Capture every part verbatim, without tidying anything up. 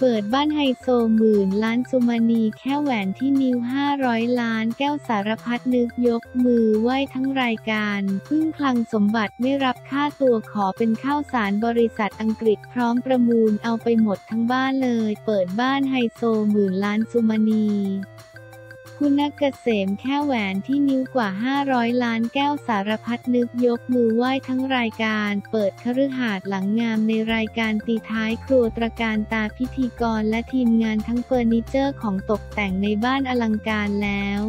เปิดบ้านไฮโซหมื่นล้านสุมณีแค่แหวนที่นิ้วห้าร้อยล้านแก้วสารพัดนึกยกมือไหว้ทั้งรายการพึ่งคลังสมบัติไม่รับค่าตัวขอเป็นข้าวสารบริษัทอังกฤษพร้อมประมูลเอาไปหมดทั้งบ้านเลยเปิดบ้านไฮโซหมื่นล้านสุมณีคุณเกษมแค่แหวนที่นิ้วกว่าห้าร้อยล้านแก้วสารพัดนึกยกมือไหว้ทั้งรายการเปิดคฤหาสน์หลังงามในรายการตีท้ายครัวตระการตาพิธีกรและทีมงานทั้งเฟอร์นิเจอร์ของตกแต่งในบ้านอลังการแล้ว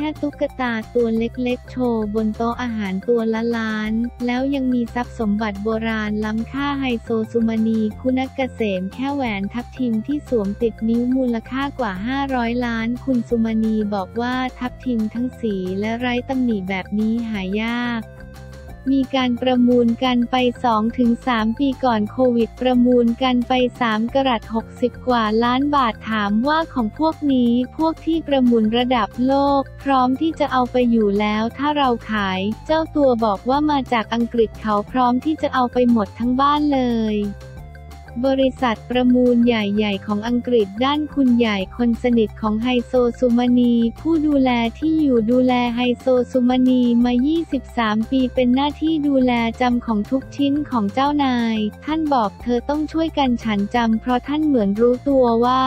แค่ตุ๊กตาตัวเล็กๆโชว์บนโต๊ะอาหารตัวละล้านแล้วยังมีทรัพย์สมบัติโบราณล้ำค่าไฮโซสุมณีคุณเกษมแค่แหวนทับทิมที่สวมติดนิ้วมูลค่ากว่าห้าร้อยล้านคุณสุมณีบอกว่าทับทิมทั้งสีและไร้ตำหนิแบบนี้หายากมีการประมูลกันไป สองถึงสาม ปีก่อนโควิดประมูลกันไปสามกะรัตหกสิบกว่าล้านบาทถามว่าของพวกนี้พวกที่ประมูลระดับโลกพร้อมที่จะเอาไปอยู่แล้วถ้าเราขายเจ้าตัวบอกว่ามาจากอังกฤษเขาพร้อมที่จะเอาไปหมดทั้งบ้านเลยบริษัทประมูลใหญ่ๆของอังกฤษด้านคุณใหญ่คนสนิทของไฮโซสุมณีผู้ดูแลที่อยู่ดูแลไฮโซสุมณีมายี่สิบสามปีเป็นหน้าที่ดูแลจำของทุกชิ้นของเจ้านายท่านบอกเธอต้องช่วยกันฉันจำเพราะท่านเหมือนรู้ตัวว่า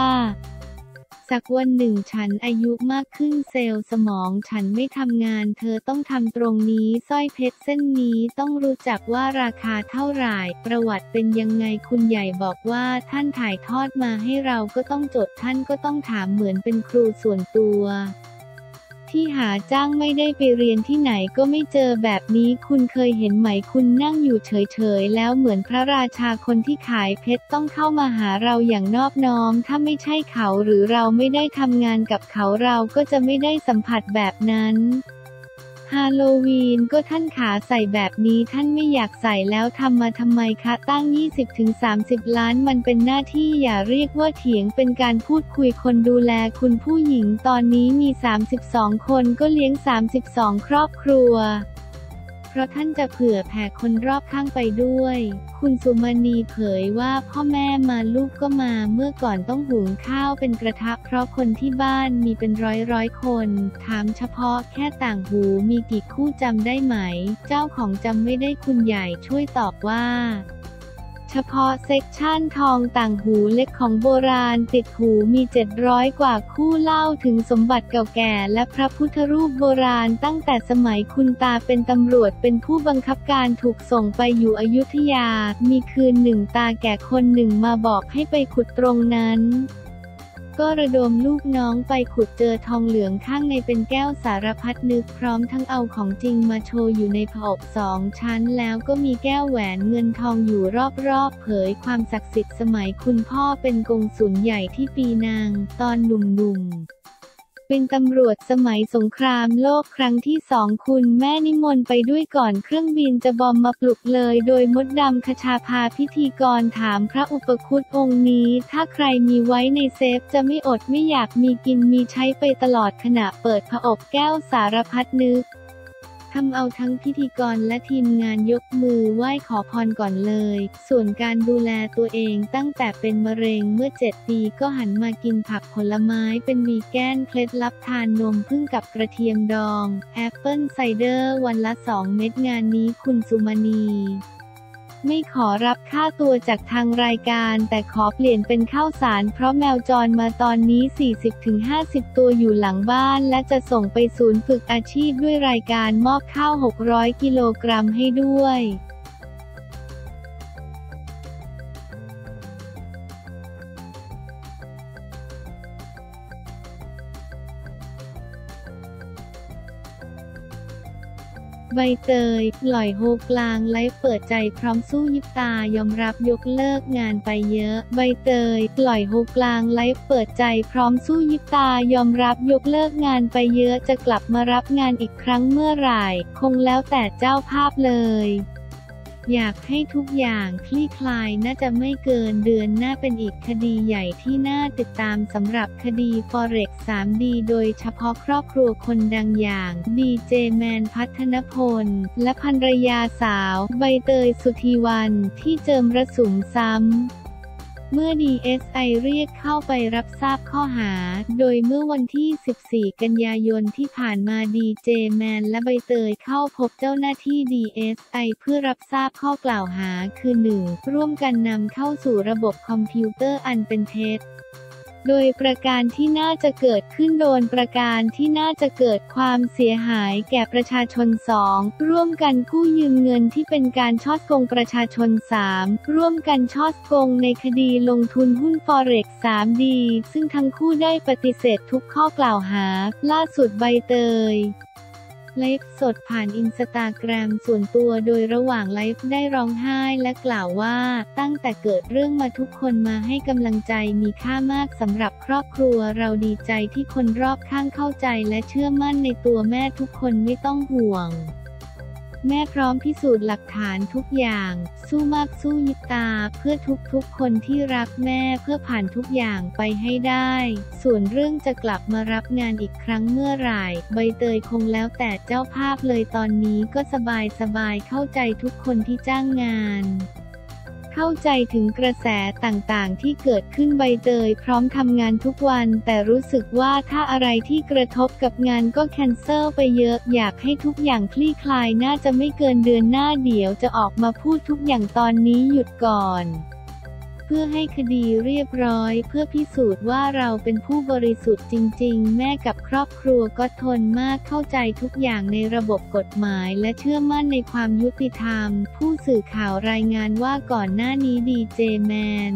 สักวันหนึ่งฉันอายุมากขึ้นเซลล์สมองฉันไม่ทำงานเธอต้องทำตรงนี้สร้อยเพชรเส้นนี้ต้องรู้จักว่าราคาเท่าไหร่ประวัติเป็นยังไงคุณใหญ่บอกว่าท่านถ่ายทอดมาให้เราก็ต้องจดท่านก็ต้องถามเหมือนเป็นครูส่วนตัวที่หาจ้างไม่ได้ไปเรียนที่ไหนก็ไม่เจอแบบนี้คุณเคยเห็นไหมคุณนั่งอยู่เฉยๆแล้วเหมือนพระราชาคนที่ขายเพชรต้องเข้ามาหาเราอย่างนอบน้อมถ้าไม่ใช่เขาหรือเราไม่ได้ทำงานกับเขาเราก็จะไม่ได้สัมผัสแบบนั้นฮาโลวีนก็ท่านขาใส่แบบนี้ท่านไม่อยากใส่แล้วทำมาทำไมคะตั้ง ยี่สิบถึงสามสิบ ล้านมันเป็นหน้าที่อย่าเรียกว่าเถียงเป็นการพูดคุยคนดูแลคุณผู้หญิงตอนนี้มีสามสิบสองคนก็เลี้ยงสามสิบสองครอบครัวเพราะท่านจะเผื่อแผ่คนรอบข้างไปด้วยคุณสุมณีเผยว่าพ่อแม่มาลูกก็มาเมื่อก่อนต้องหุงข้าวเป็นกระทะเพราะคนที่บ้านมีเป็นร้อยร้อยคนถามเฉพาะแค่ต่างหูมีกี่คู่จำได้ไหมเจ้าของจำไม่ได้คุณใหญ่ช่วยตอบว่าเฉพาะเซ็กชันทองต่างหูเล็กของโบราณติดหูมีเจ็ดร้อยกว่าคู่เล่าถึงสมบัติเก่าแก่และพระพุทธรูปโบราณตั้งแต่สมัยคุณตาเป็นตำรวจเป็นผู้บังคับการถูกส่งไปอยู่อยุธยามีคืนหนึ่งตาแก่คนหนึ่งมาบอกให้ไปขุดตรงนั้นก็ระดมลูกน้องไปขุดเจอทองเหลืองข้างในเป็นแก้วสารพัดนึกพร้อมทั้งเอาของจริงมาโชว์อยู่ในผอบสองชั้นแล้วก็มีแก้วแหวนเงินทองอยู่รอบๆเผยความศักดิ์สิทธิ์สมัยคุณพ่อเป็นกงสุลใหญ่ที่ปีนังตอนหนุ่มๆเป็นตำรวจสมัยสงครามโลกครั้งที่สองคุณแม่นิมนต์ไปด้วยก่อนเครื่องบินจะบอมมาปลุกเลยโดยมดดำคชาภาพิธีกรถามพระอุปคุตองค์นี้ถ้าใครมีไว้ในเซฟจะไม่อดไม่อยากมีกินมีใช้ไปตลอดขณะเปิดผอบแก้วสารพัดนึกทำเอาทั้งพิธีกรและทีมงานยกมือไหว้ขอพรก่อนเลยส่วนการดูแลตัวเองตั้งแต่เป็นมะเร็งเมื่อเจ็ดปีก็หันมากินผักผลไม้เป็นวีแกนเคล็ดลับทานนมผึ้งกับกระเทียมดองแอปเปิ้ลไซเดอร์วันละสองเม็ดงานนี้คุณสุมณีไม่ขอรับค่าตัวจากทางรายการแต่ขอเปลี่ยนเป็นข้าวสารเพราะแมวจรมาตอนนี้ สี่สิบถึงห้าสิบ ตัวอยู่หลังบ้านและจะส่งไปศูนย์ฝึกอาชีพด้วยรายการมอบข้าวหกร้อยกิโลกรัมให้ด้วยใบเตยปล่อยโฮกลางไลฟ์เปิดใจพร้อมสู้ยิบตายอมรับยกเลิกงานไปเยอะใบเตยปล่อยโฮกลางไลฟ์เปิดใจพร้อมสู้ยิบตายอมรับยกเลิกงานไปเยอะจะกลับมารับงานอีกครั้งเมื่อไหร่คงแล้วแต่เจ้าภาพเลย อยากให้ทุกอย่างคลี่คลายน่าจะไม่เกินเดือนหน้าเป็นอีกคดีใหญ่ที่น่าติดตามสำหรับคดี Forex ทรี ดี โดยเฉพาะครอบครัวคนดังอย่างดีเจแมนพัฒนพลและภรรยาสาวใบเตยสุธีวรรณที่เจอมระสุมซ้ำเมื่อ ดี เอส ไอ เรียกเข้าไปรับทราบข้อหาโดยเมื่อวันที่ สิบสี่ กันยายนที่ผ่านมาดีเจแมนและใบเตยเข้าพบเจ้าหน้าที่ ดี เอส ไอ เพื่อรับทราบข้อกล่าวหาคือ หนึ่ง ร่วมกันนำเข้าสู่ระบบคอมพิวเตอร์อันเป็นเท็จโดยประการที่น่าจะเกิดขึ้นโดนประการที่น่าจะเกิดความเสียหายแก่ประชาชน สอง ร่วมกันกู้ยืมเงินที่เป็นการฉ้อโกงประชาชน สาม ร่วมกันฉ้อโกงในคดีลงทุนหุ้น Forex ทรี ดี ซึ่งทั้งคู่ได้ปฏิเสธทุกข้อกล่าวหาล่าสุดใบเตยไลฟ์สดผ่านอินสตาแกรมส่วนตัวโดยระหว่างไลฟ์ได้ร้องไห้และกล่าวว่าตั้งแต่เกิดเรื่องมาทุกคนมาให้กำลังใจมีค่ามากสำหรับครอบครัวเราดีใจที่คนรอบข้างเข้าใจและเชื่อมั่นในตัวแม่ทุกคนไม่ต้องห่วงแม่พร้อมพิสูจน์หลักฐานทุกอย่างสู้มากสู้ยิบตาเพื่อทุกๆคนที่รักแม่เพื่อผ่านทุกอย่างไปให้ได้ส่วนเรื่องจะกลับมารับงานอีกครั้งเมื่อไหร่ใบเตยคงแล้วแต่เจ้าภาพเลยตอนนี้ก็สบายๆเข้าใจทุกคนที่จ้างงานเข้าใจถึงกระแสต่างๆที่เกิดขึ้นใบเตยพร้อมทำงานทุกวันแต่รู้สึกว่าถ้าอะไรที่กระทบกับงานก็แคนเซิลไปเยอะอยากให้ทุกอย่างคลี่คลายน่าจะไม่เกินเดือนหน้าเดี๋ยวจะออกมาพูดทุกอย่างตอนนี้หยุดก่อนเพื่อให้คดีเรียบร้อยเพื่อพิสูจน์ว่าเราเป็นผู้บริสุทธิ์จริงๆแม่กับครอบครัวก็ทนมากเข้าใจทุกอย่างในระบบกฎหมายและเชื่อมั่นในความยุติธรรมผู้สื่อข่าวรายงานว่าก่อนหน้านี้ดีเจแมน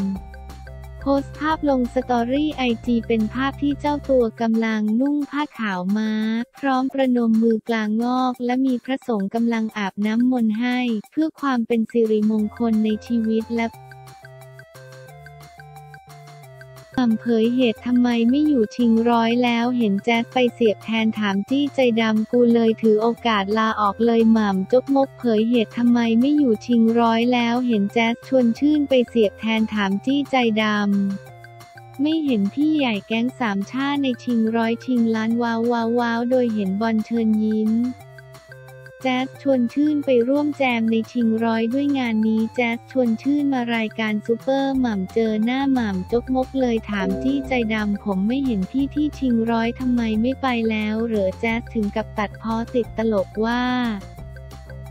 โพสต์ภาพลงสตอรี่ไอจีเป็นภาพที่เจ้าตัวกำลังนุ่งผ้าขาวม้าพร้อมประนมมือกลางงอกและมีพระสงฆ์กำลังอาบน้ำมนต์ให้เพื่อความเป็นสิริมงคลในชีวิตและเผยเหตุทำไมไม่อยู่ชิงร้อยแล้วเห็นแจ๊สไปเสียบแทนถามจี้ใจดำกูเลยถือโอกาสลาออกเลยหม่ำจกมกเผยเหตุทำไมไม่อยู่ชิงร้อยแล้วเห็นแจ๊สชวนชื่นไปเสียบแทนถามจี้ใจดำไม่เห็นพี่ใหญ่แก๊งสามชาในชิงร้อยชิงล้านว้าวว้าวว้าวโดยเห็นบอลเชิญยิ้มแจ๊สชวนชื่นไปร่วมแจมในชิงร้อยด้วยงานนี้แจ๊สชวนชื่นมารายการซูเปอร์หม่ำเจอหน้าหม่ำจกมกเลยถามจี้ใจดำผมไม่เห็นพี่ที่ชิงร้อยทำไมไม่ไปแล้วเหรอแจ๊สถึงกับตัดพ้อติดตลกว่า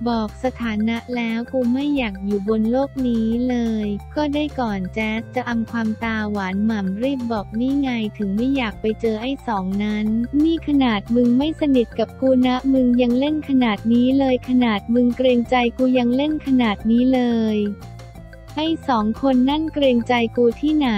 บอกสถานะแล้วกูไม่อยากอยู่บนโลกนี้เลยก็ได้ก่อนแจ๊สจะอำความตาหวานหม่ำรีบบอกนี่ไงถึงไม่อยากไปเจอไอ้สองนั้นนี่ขนาดมึงไม่สนิทกับกูนะมึงยังเล่นขนาดนี้เลยขนาดมึงเกรงใจกูยังเล่นขนาดนี้เลยไอ้สองคนนั่นเกรงใจกูที่ไหน